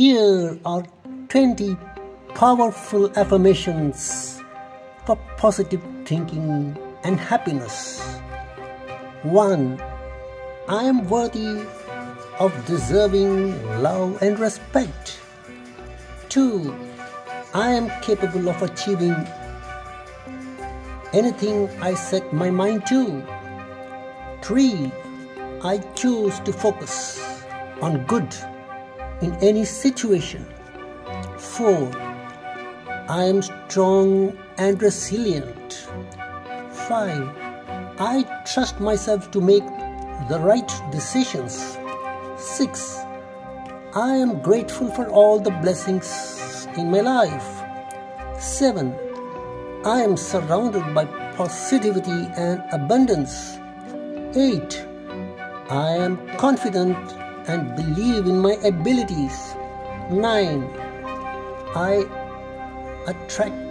Here are 20 powerful affirmations for positive thinking and happiness. 1. I am worthy of deserving love and respect. 2. I am capable of achieving anything I set my mind to. 3. I choose to focus on good in any situation. 4. I am strong and resilient. 5. I trust myself to make the right decisions. 6. I am grateful for all the blessings in my life. 7. I am surrounded by positivity and abundance. 8. I am confident and believe in my abilities. 9. I attract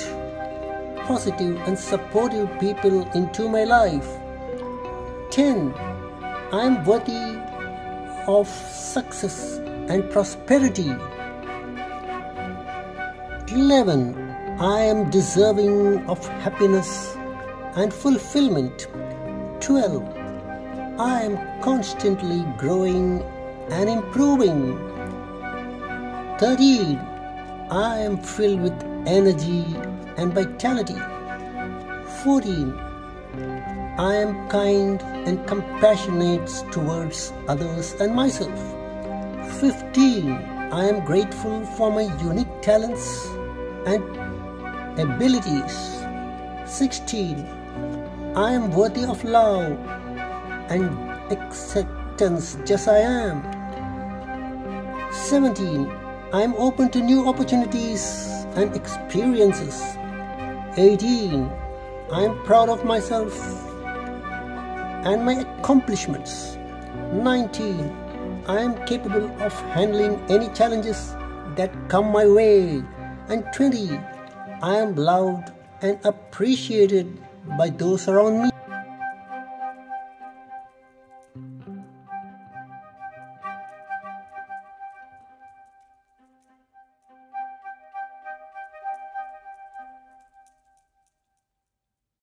positive and supportive people into my life. 10. I am worthy of success and prosperity. 11. I am deserving of happiness and fulfillment. 12. I am constantly growing and improving. 13. I am filled with energy and vitality. 14. I am kind and compassionate towards others and myself. 15. I am grateful for my unique talents and abilities. 16. I am worthy of love and acceptance just I am. 17. I am open to new opportunities and experiences. 18. I am proud of myself and my accomplishments. 19. I am capable of handling any challenges that come my way. And 20. I am loved and appreciated by those around me.